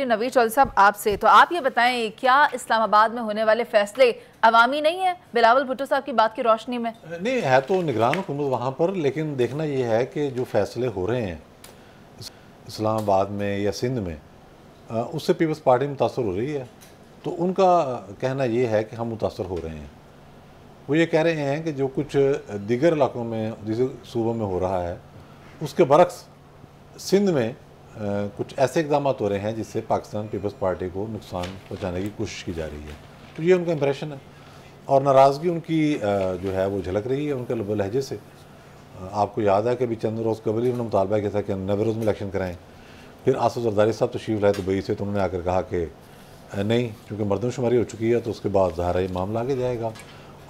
नवीद चौधरी साहब आपसे, तो आप ये बताएं क्या इस्लामाबाद में होने वाले फैसले अवामी नहीं है बिलावल भुट्टो साहब की बात की रोशनी में? नहीं है तो निगरान हुकूमत वहाँ पर, लेकिन देखना ये है कि जो फैसले हो रहे हैं इस्लामाबाद में या सिंध में उससे पीपल्स पार्टी मुतासर हो रही है। तो उनका कहना ये है कि हम मुतासर हो रहे हैं। वो ये कह रहे हैं कि जो कुछ दीगर इलाकों में जिस सूबों में हो रहा है उसके बरक्स सिंध में कुछ ऐसे इकदाम हो रहे हैं जिससे पाकिस्तान पीपल्स पार्टी को नुकसान पहुँचाने की कोशिश की जा रही है। तो ये उनका इम्प्रेशन है और नाराज़गी उनकी जो है वो झलक रही है उनके लबो लहजे से। आपको याद है कि अभी चंद रोज़ कबल ही उन्होंने मुतालबा किया था कि 90 रोज़ में इलेक्शन कराएं। फिर आसिफ़ ज़रदारी साहब तशरीफ लाए दुबई से, तो उन्होंने आकर कहा कि नहीं, क्योंकि मरदमशुमारी हो चुकी है तो उसके बाद ज़ाहिर है मामला आगे जाएगा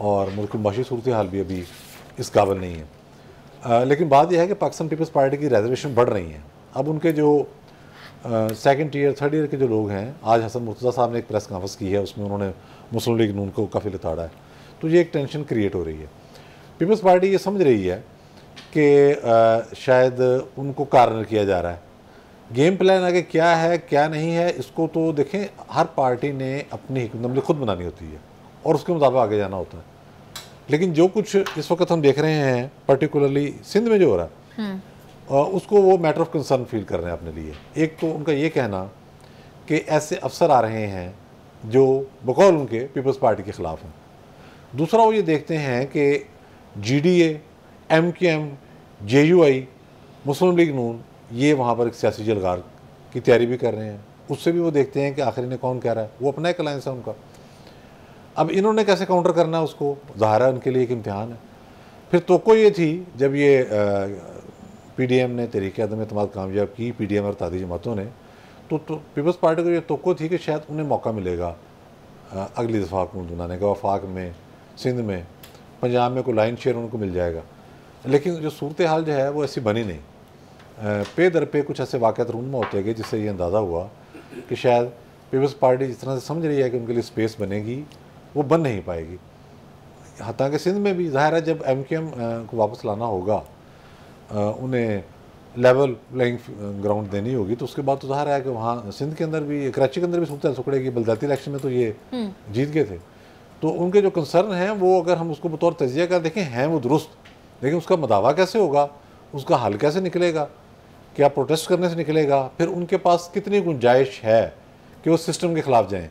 और मुल्क में माशी सूरत हाल भी अभी इस काबिल नहीं है। लेकिन बात यह है कि पाकिस्तान पीपल्स पार्टी की रिजर्वेशन बढ़ रही हैं। अब उनके जो सेकंड ईयर थर्ड ईयर के जो लोग हैं, आज हसन मुर्तजा साहब ने एक प्रेस कॉन्फ्रेंस की है उसमें उन्होंने मुस्लिम लीग नून को काफ़ी लताड़ा है। तो ये एक टेंशन क्रिएट हो रही है। पीपल्स पार्टी ये समझ रही है कि शायद उनको कॉर्नर किया जा रहा है। गेम प्लान आगे क्या है क्या नहीं है इसको तो देखें, हर पार्टी ने अपनी हिकमतअमली खुद बनानी होती है और उसके मुताबिक आगे जाना होता है। लेकिन जो कुछ इस वक्त हम देख रहे हैं पर्टिकुलरली सिंध में जो हो रहा है उसको वो मैटर ऑफ कंसर्न फील कर रहे हैं अपने लिए। एक तो उनका ये कहना कि ऐसे अफसर आ रहे हैं जो बकौल उनके पीपल्स पार्टी के ख़िलाफ़ हैं। दूसरा वो ये देखते हैं कि GDA, MQM, JUI, Muslim League नून ये वहाँ पर एक सियासी जलगार की तैयारी भी कर रहे हैं। उससे भी वो देखते हैं कि आखिर इन्हें कौन कह रहा है, वो अपना एक अलायंस है उनका। अब इन्होंने कैसे काउंटर करना है उसको, ज़ाहिर है उनके लिए एक इम्तहान है। फिर तोक़ो ये थी जब ये PDM ने तरीके आदम एतमाद कामयाब की, PDM और तादी जमातों ने, तो पीपल्स पार्टी को ये तोक़ो थी कि शायद उन्हें मौका मिलेगा अगली दफ़ा हुकूमत बनाने का। वफाक में, सिंध में, पंजाब में कोई लाइन शेयर उनको मिल जाएगा। लेकिन जो सूरत हाल जो है वो ऐसी बनी नहीं। पे दर पे कुछ ऐसे वाक़ात रूनमा होते गए जिससे ये अंदाज़ा हुआ कि शायद पीपल्स पार्टी जिस तरह से समझ रही है कि उनके लिए स्पेस बनेगी वो बन नहीं पाएगी। हालांकि सिंध में भी ज़ाहिर है जब MQM को वापस लाना होगा, उन्हें लेवल प्लेइंग ग्राउंड देनी होगी, तो उसके बाद तो ज़ाहिर है कि वहाँ सिंध के अंदर भी, कराची के अंदर भी सूरत सुकड़ेगी। बलदाती इलेक्शन में तो ये जीत गए थे। तो उनके जो कंसर्न हैं वो अगर हम उसको बतौर तजिया का देखें हैं वो दुरुस्त, लेकिन उसका मदावा कैसे होगा, उसका हल कैसे निकलेगा, क्या प्रोटेस्ट करने से निकलेगा, फिर उनके पास कितनी गुंजाइश है कि वो सिस्टम के ख़िलाफ़ जाएँ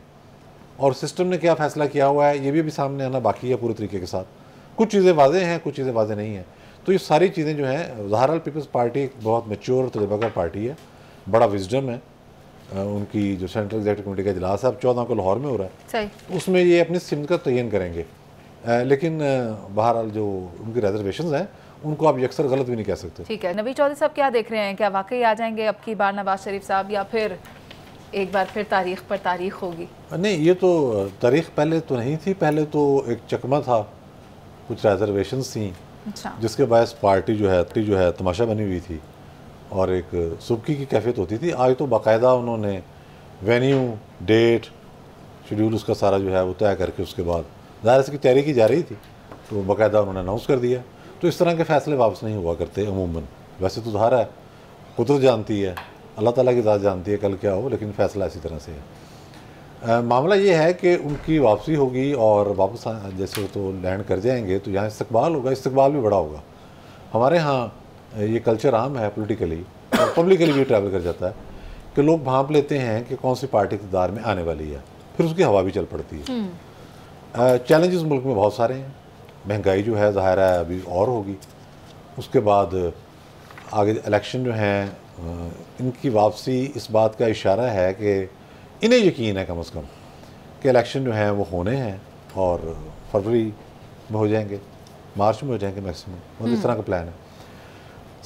और सिस्टम ने क्या फ़ैसला किया हुआ है ये भी अभी सामने आना बाकी है पूरे तरीके के साथ। कुछ चीज़ें वाज़ेह हैं, कुछ चीज़ें वाज़ेह नहीं हैं। तो ये सारी चीज़ें जो हैं, बहरहाल पीपल्स पार्टी एक बहुत मेच्योर तजुर्बाकार पार्टी है, बड़ा विजडम है। उनकी जो सेंट्रल एग्जीक्यूटिव कमेटी का इजलास है अब 14 को लाहौर में हो रहा है, उसमें ये अपनी सिमत का तयन करेंगे। लेकिन बहरहाल जो उनकी रिजर्वेशन हैं उनको आप अक्सर गलत भी नहीं कह सकते। ठीक है, नवीद चौधरी साहब क्या देख रहे हैं, क्या वाकई आ जाएंगे अब की बार नवाज शरीफ साहब या फिर एक बार फिर तारीख पर तारीख होगी? नहीं, ये तो तारीख पहले तो नहीं थी, पहले तो एक चकमा था, कुछ रिजर्वेशन थी जिसके बायस पार्टी जो है तमाशा बनी हुई थी और एक सुबकी की कैफियत होती थी। आज तो बाकायदा उन्होंने वेन्यू, डेट, शेड्यूल उसका सारा जो है वो तय करके उसके बाद दायरे की तैयारी की जा रही थी, तो बाकायदा उन्होंने अनाउंस कर दिया। तो इस तरह के फ़ैसले वापस नहीं हुआ करते अमूमन। वैसे तो ज़ाहिर है कुदरत जानती है, अल्लाह ताला की ज़ात जानती है कल क्या हो, लेकिन फ़ैसला इसी तरह से है। मामला ये है कि उनकी वापसी होगी और वापस जैसे तो लैंड कर जाएंगे तो यहाँ इस्तकबाल होगा, इस्तकबाल भी बड़ा होगा। हमारे यहाँ ये कल्चर आम है पॉलिटिकली और पब्लिकली भी ट्रैवल कर जाता है कि लोग भांप लेते हैं कि कौन सी पार्टी इक़्तिदार में आने वाली है, फिर उसकी हवा भी चल पड़ती है। चैलेंजेस मुल्क में बहुत सारे हैं। महंगाई जो है ज़ाहिर है अभी और होगी, उसके बाद आगे इलेक्शन जो हैं। इनकी वापसी इस बात का इशारा है कि इन्हें यकीन है कम से कम कि इलेक्शन जो हैं वो होने हैं और फरवरी में हो जाएंगे, मार्च में हो जाएंगे मैक्सिमम, और इस तरह का प्लान है।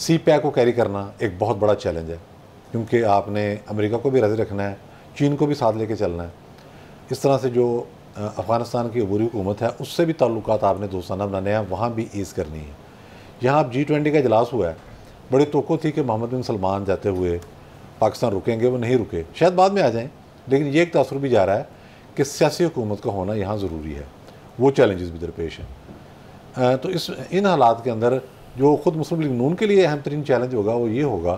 CPAC को कैरी करना एक बहुत बड़ा चैलेंज है क्योंकि आपने अमेरिका को भी राज़ी रखना है, चीन को भी साथ लेके चलना है। इस तरह से जो अफ़गानिस्तान की अबूरी हुकूमत है उससे भी ताल्लुकात आपने दोस्ताना बनाने हैं, वहाँ भी ईज़ करनी है। यहाँ आप G20 का इजलास हुआ है, बड़ी तोक़ो थी कि मोहम्मद बिन सलमान जाते हुए पाकिस्तान रुकेंगे, वो नहीं रुके, शायद बाद में आ जाएँ। लेकिन ये एक तासुर भी जा रहा है कि सियासी हुकूमत का होना यहाँ ज़रूरी है, वो चैलेंजेस भी दरपेश हैं। तो इन हालात के अंदर जो ख़ुद मुस्लिम लीग नून के लिए अहम तरीन चैलेंज होगा वो ये होगा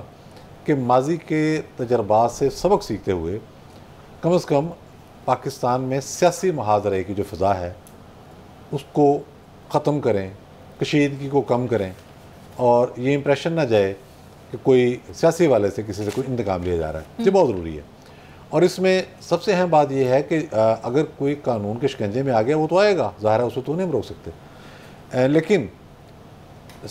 कि माजी के तजर्बात से सबक सीखते हुए कम अज़ कम पाकिस्तान में सियासी महाजरे की जो फ़िज़ा है उसको ख़त्म करें, कशीदगी को कम करें और ये इंप्रेशन ना जाए कि कोई सियासी वाले से किसी से कोई इंतकाम लिया जा रहा है। ये बहुत ज़रूरी है। और इसमें सबसे अहम बात यह है कि अगर कोई कानून के शिकंजे में आ गया वो तो आएगा, ज़ाहिर है उसे तो नहीं हम रोक सकते, लेकिन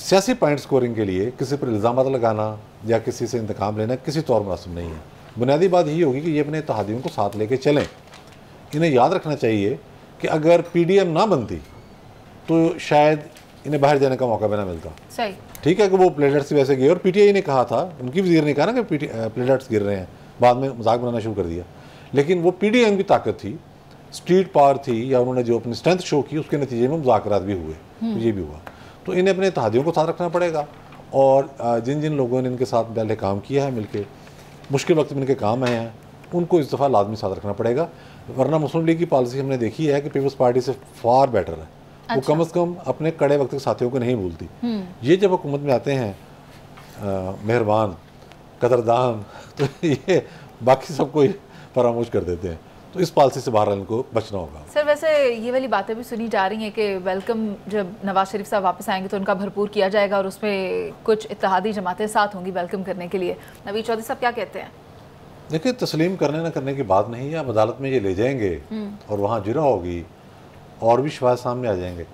सियासी पॉइंट स्कोरिंग के लिए किसी पर इल्ज़ाम लगाना या किसी से इंतकाम लेना किसी तौर मुनासिब नहीं है। बुनियादी बात ये होगी कि ये अपने इत्तेहादियों को साथ लेके चलें। इन्हें याद रखना चाहिए कि अगर पीडीएम ना बनती तो शायद इन्हें बाहर जाने का मौका भी ना मिलता। सही ठीक है कि वो प्लेटलेट्स वैसे गए और पीटीआई ने कहा था, उनकी वजीर ने कहा ना कि प्लेटलेट्स गिर रहे हैं, बाद में मजाक बनाना शुरू कर दिया, लेकिन वो पीडीएम की ताकत थी, स्ट्रीट पावर थी, या उन्होंने जो अपनी स्ट्रेंथ शो की उसके नतीजे में मुज़ाकरात भी हुए, तो ये भी हुआ। तो इन्हें अपने इत्तेहादियों को साथ रखना पड़ेगा और जिन जिन लोगों ने इनके साथ पहले काम किया है, मिलकर मुश्किल वक्त में इनके काम आए हैं, उनको इस दफ़ा लाजमी साथ रखना पड़ेगा। वरना मुस्लिम लीग की पॉलिसी हमने देखी है कि पीपल्स पार्टी से फार बेटर है। अच्छा। वो कम से कम अपने कड़े वक्त के साथियों को नहीं भूलती। ये जब हुकूमत में आते हैं मेहरबान कदरदान, तो ये बाकी सबको फरामोश कर देते हैं, तो इस पॉलिसी से बहरहाल इनको बचना होगा। सर वैसे ये वाली बातें भी सुनी जा रही हैं कि वेलकम जब नवाज शरीफ साहब वापस आएंगे तो उनका भरपूर किया जाएगा और उसमें कुछ इत्तेहादी जमातें साथ होंगी वेलकम करने के लिए। नवीद चौधरी साहब क्या कहते हैं? देखिए, तस्लीम करने ना करने की बात नहीं है। अब अदालत में ये ले जाएंगे और वहाँ जुरा होगी और भी शवाहिद सामने आ जाएंगे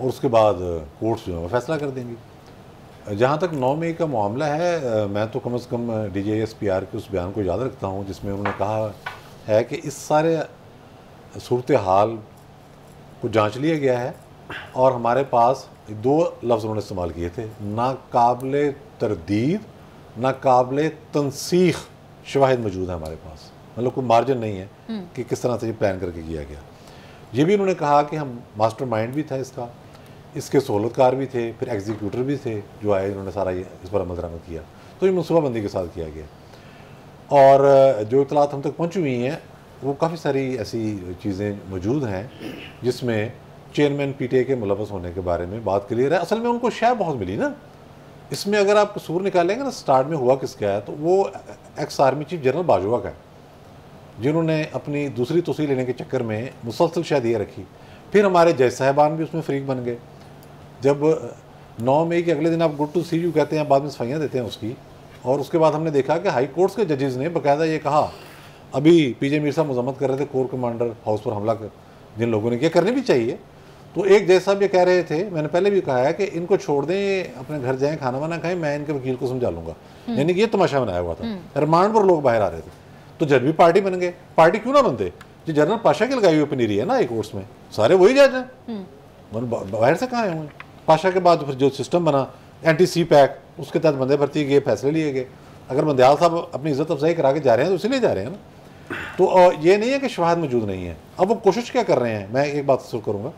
और उसके बाद कोर्ट्स जो है फैसला कर देंगी। जहाँ तक 9 मई का मामला है, मैं तो कम से कम DJSPR के उस बयान को याद रखता हूँ जिसमें उन्होंने कहा है कि इस सारे सूरत हाल को जांच लिया गया है और हमारे पास 2 लफ्ज़ उन्होंने इस्तेमाल किए थे, नाकाबिल तरदीद नाकाबिल तनसीख शवाहिद मौजूद है हमारे पास, मतलब कोई मार्जिन नहीं है कि किस तरह से ये प्लान करके किया गया। ये भी उन्होंने कहा कि हम मास्टरमाइंड भी था इसका, इसके सहूलतकार भी थे, फिर एग्जीक्यूटर भी थे जो आए, उन्होंने सारा ये इस पर अमल दरामद किया, तो ये मनसूबाबंदी के साथ किया गया। और जो इतलात हम तक पहुँची हुई हैं वो काफ़ी सारी ऐसी चीज़ें मौजूद हैं जिसमें चेयरमैन PTA के मुलवस होने के बारे में बात क्लियर है। असल में उनको शय बहुत मिली ना इसमें, अगर आप कसूर निकालेंगे ना स्टार्ट में हुआ किसका है, तो वो ex-Army चीफ जनरल बाजवा का है, जिन्होंने अपनी दूसरी तोसी लेने के चक्कर में मुसलसल शायद ये रखी। फिर हमारे जज साहबान भी उसमें फरीक बन गए। जब 9 मई के अगले दिन आप गुड टू सी यू कहते हैं, बाद में सफाइयाँ देते हैं उसकी, और उसके बाद हमने देखा कि हाई कोर्ट्स के जजेज़ ने बाकायदा ये कहा, अभी PJ मीर साहब मजम्मत कर रहे थे कोर कमांडर हाउस पर हमला कर जिन लोगों ने, क्या करनी भी चाहिए। तो एक जज साहब ये कह रहे थे, मैंने पहले भी कहा है कि इनको छोड़ दें, अपने घर जाएं, खाना वाना खाएं, मैं इनके वकील को समझा लूँगा, यानी कि ये तमाशा बनाया हुआ था। रिमांड पर लोग बाहर आ रहे थे, तो जज भी पार्टी बन गए। पार्टी क्यों ना बनते, जो जनरल पाशा की लगाई हुई पनीरी है ना एक कोर्स में, सारे वही जज हैं, बाहर से कहाँ आए हुए। पाशा के बाद फिर जो सिस्टम बना anti-CPAC, उसके तहत बंदे भर्ती गए, फैसले लिए गए। अगर बंदयाल साहब अपनी इज्जत अफजाई करा के जा रहे हैं तो इसीलिए जा रहे हैं ना। तो ये नहीं है कि शवाहद मौजूद नहीं है। अब वो कोशिश क्या कर रहे हैं, मैं एक बात शुरू करूँगा,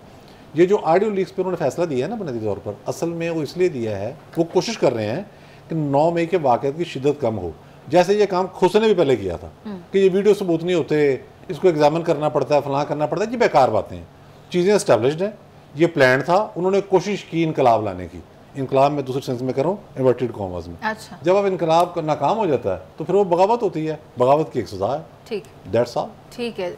ये जो ऑडियो लीक्स पर उन्होंने फैसला दिया है ना बुनियादी तौर पर, असल में वो इसलिए दिया है, वो कोशिश कर रहे हैं कि 9 मई के वाक़े की शिद्दत कम हो, जैसे ये काम खुसने भी पहले किया था कि ये वीडियो सबूत नहीं होते, इसको एग्जामिन करना पड़ता है, फलां करना पड़ता है। ये बेकार बातें हैं, चीज़ें इस्टेब्लिश्ड हैं, ये प्लान था, उन्होंने कोशिश की इनकलाब लाने की। इनकलाब में दूसरे सेंस में करूँ, इन्वर्टेड कॉमर्स में। अच्छा। जब आप इनकलाब नाकाम हो जाता है तो फिर वो बगावत होती है, बगावत की एक सजा है। ठीक है।